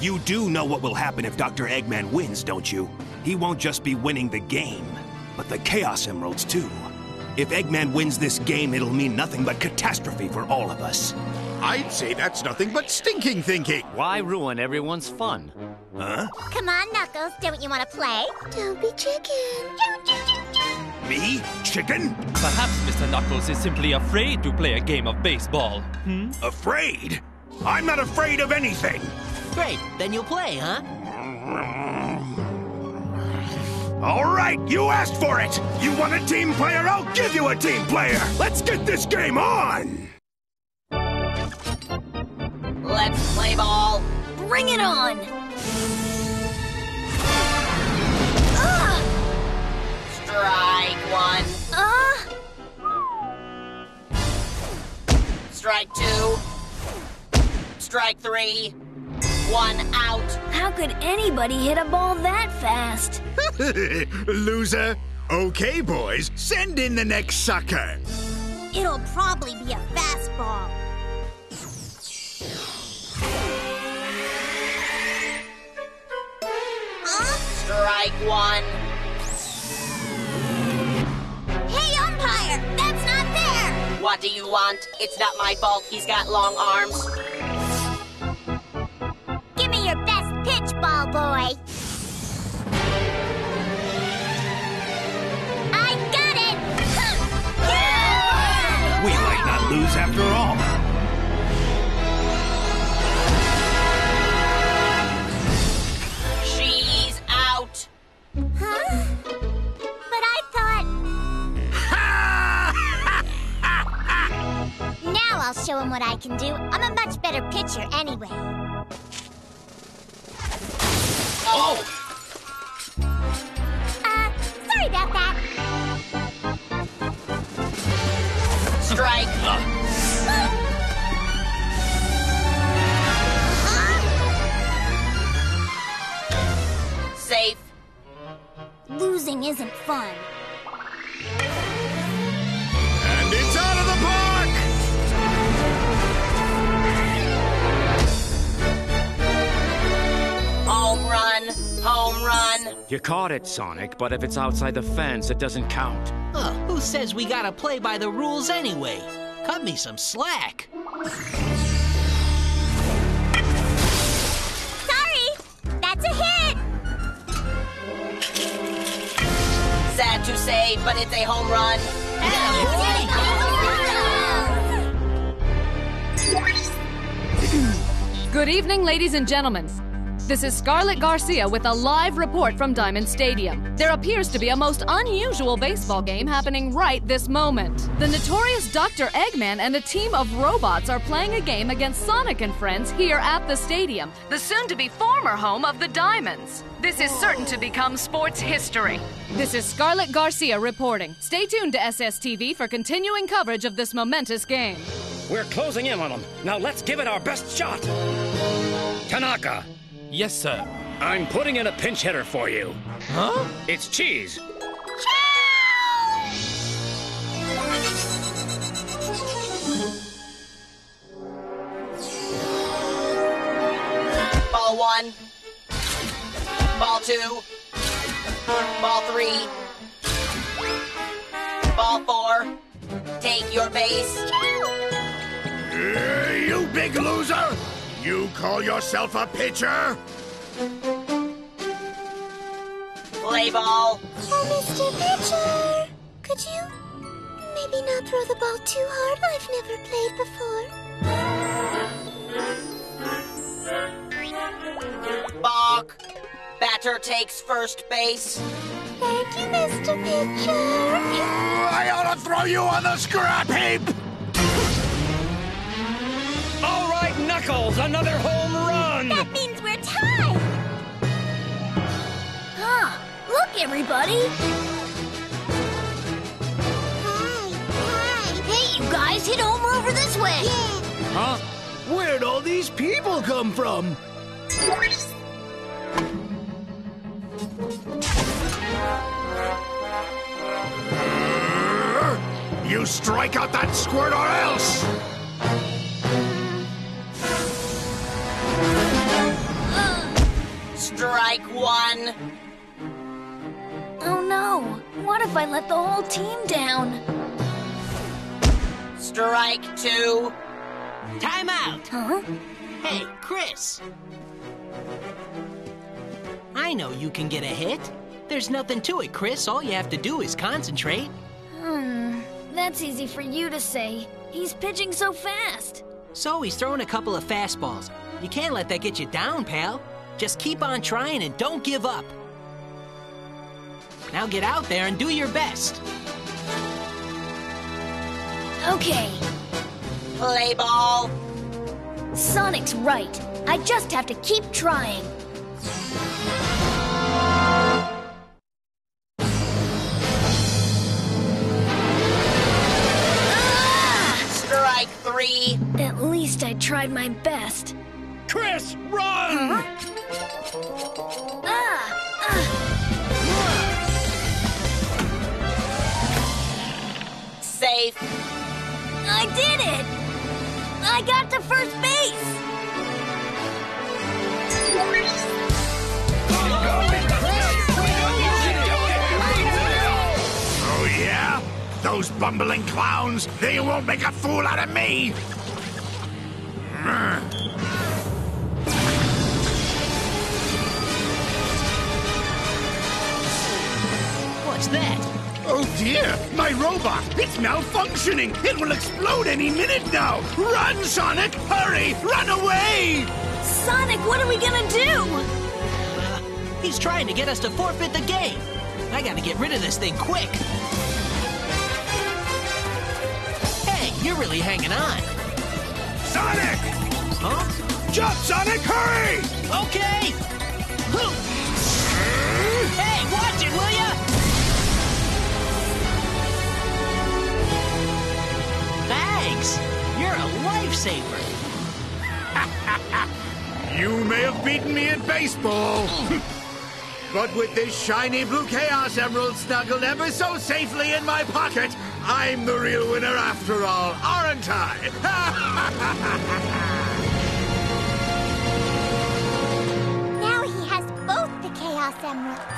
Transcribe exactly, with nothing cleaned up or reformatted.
You do know what will happen if Doctor Eggman wins, don't you? He won't just be winning the game, but the Chaos Emeralds too. If Eggman wins this game, it'll mean nothing but catastrophe for all of us. I'd say that's nothing but stinking thinking. Why ruin everyone's fun? Huh? Come on, Knuckles, don't you want to play? Don't be chicken. Me? Chicken? Perhaps Mister Knuckles is simply afraid to play a game of baseball. Hmm? Afraid? I'm not afraid of anything. Great, then you'll play, huh? All right, you asked for it. You want a team player? I'll give you a team player. Let's get this game on. Let's play ball. Bring it on. Ah! Strike one. Uh? Strike two. Strike three. One out. How could anybody hit a ball that fast? Loser. Okay, boys, send in the next sucker. It'll probably be a fastball. Huh? Strike one. Hey, umpire, that's not fair. What do you want? It's not my fault he's got long arms. Ball boy. I got it! Yeah! We might not lose after all. She's out. Huh? But I thought... Now I'll show him what I can do. I'm a much better pitcher anyway. Oh! Uh, sorry about that. Strike. Uh. Huh? Safe. Losing isn't fun. And it's out of the park! Home run! Home run! You caught it, Sonic, but if it's outside the fence, it doesn't count. Huh, who says we gotta play by the rules anyway? Cut me some slack. Sorry! That's a hit! Sad to say, but it's a home run. Attaboy! Good evening, ladies and gentlemen. This is Scarlett Garcia with a live report from Diamond Stadium. There appears to be a most unusual baseball game happening right this moment. The notorious Doctor Eggman and a team of robots are playing a game against Sonic and friends here at the stadium, the soon-to-be former home of the Diamonds. This is certain to become sports history. This is Scarlett Garcia reporting. Stay tuned to S S T V for continuing coverage of this momentous game. We're closing in on them. Now let's give it our best shot. Tanaka. Yes, sir. I'm putting in a pinch hitter for you. Huh? It's cheese. Ball one. Ball two. Ball three. Ball four. Take your base. Uh, you big loser! You call yourself a pitcher? Play ball. Oh, Mister Pitcher. Could you maybe not throw the ball too hard? I've never played before. Balk. Batter takes first base. Thank you, Mister Pitcher. I ought to throw you on the scrap heap. All right, Knuckles, another home run! That means we're tied! Ah, look, everybody! Hi, hi! Hey, you guys, hit over over this way! Yeah. Huh? Where'd all these people come from? You strike out that squirt or else! Uh like one. Oh no, what if I let the whole team down? Strike two. Time out. Huh? Hey, Chris. I know you can get a hit. There's nothing to it, Chris. All you have to do is concentrate. Hmm, that's easy for you to say. He's pitching so fast. So he's throwing a couple of fastballs. You can't let that get you down, pal. Just keep on trying and don't give up. Now get out there and do your best. Okay. Play ball. Sonic's right. I just have to keep trying. Three. At least I tried my best. Chris, run! Huh? Ah, ah. Safe. I did it! I got to first base! Oh, yeah? Those bumbling clowns, they won't make a fool out of me! What's that? Oh dear, my robot! It's malfunctioning! It will explode any minute now! Run, Sonic! Hurry! Run away! Sonic, what are we gonna do? Uh, he's trying to get us to forfeit the game! I gotta get rid of this thing quick! You're really hanging on. Sonic! Huh? Jump, Sonic! Hurry! Okay! Hoop. Hey, watch it, will ya? Thanks! You're a lifesaver. You may have beaten me at baseball. But with this shiny blue Chaos Emerald snuggled ever so safely in my pocket, I'm the real winner after all, aren't I? Now he has both the Chaos Emeralds.